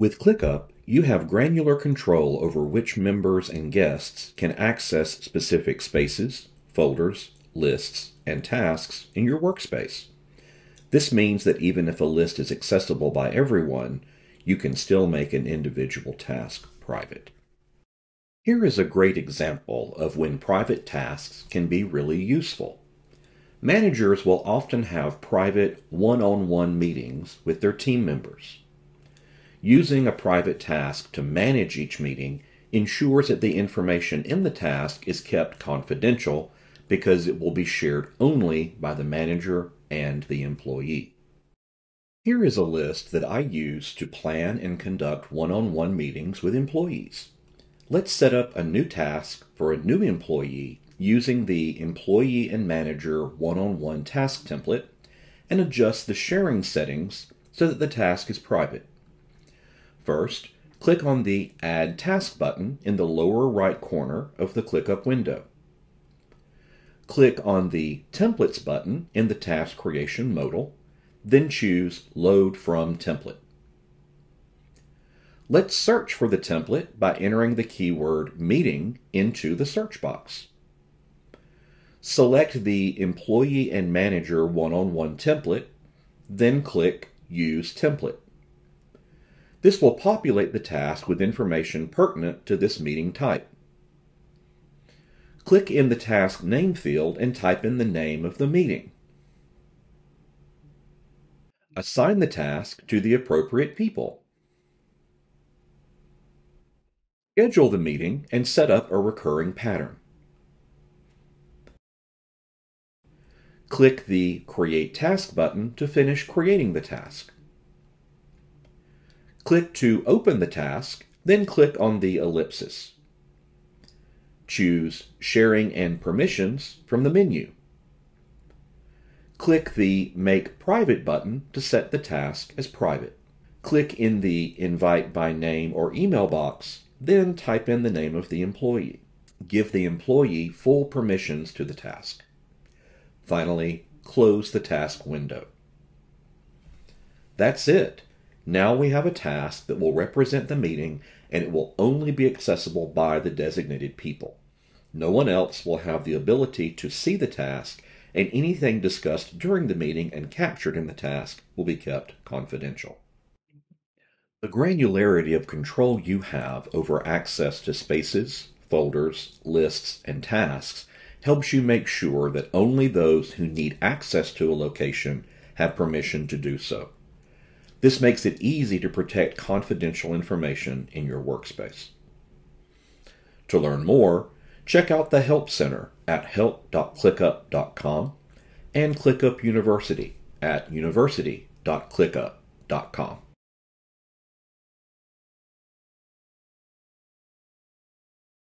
With ClickUp, you have granular control over which members and guests can access specific spaces, folders, lists, and tasks in your workspace. This means that even if a list is accessible by everyone, you can still make an individual task private. Here is a great example of when private tasks can be really useful. Managers will often have private one-on-one meetings with their team members. Using a private task to manage each meeting ensures that the information in the task is kept confidential because it will be shared only by the manager and the employee. Here is a list that I use to plan and conduct one-on-one meetings with employees. Let's set up a new task for a new employee using the Employee and Manager one-on-one task template and adjust the sharing settings so that the task is private. First, click on the Add Task button in the lower right corner of the ClickUp window. Click on the Templates button in the Task Creation modal, then choose Load from Template. Let's search for the template by entering the keyword meeting into the search box. Select the Employee and Manager one-on-one template, then click Use Template. This will populate the task with information pertinent to this meeting type. Click in the task name field and type in the name of the meeting. Assign the task to the appropriate people. Schedule the meeting and set up a recurring pattern. Click the Create Task button to finish creating the task. Click to open the task, then click on the ellipsis. Choose Sharing and Permissions from the menu. Click the Make Private button to set the task as private. Click in the Invite by Name or Email box, then type in the name of the employee. Give the employee full permissions to the task. Finally, close the task window. That's it. Now we have a task that will represent the meeting, and it will only be accessible by the designated people. No one else will have the ability to see the task, and anything discussed during the meeting and captured in the task will be kept confidential. The granularity of control you have over access to spaces, folders, lists, and tasks helps you make sure that only those who need access to a location have permission to do so. This makes it easy to protect confidential information in your workspace. To learn more, check out the Help Center at help.clickup.com and ClickUp University at university.clickup.com.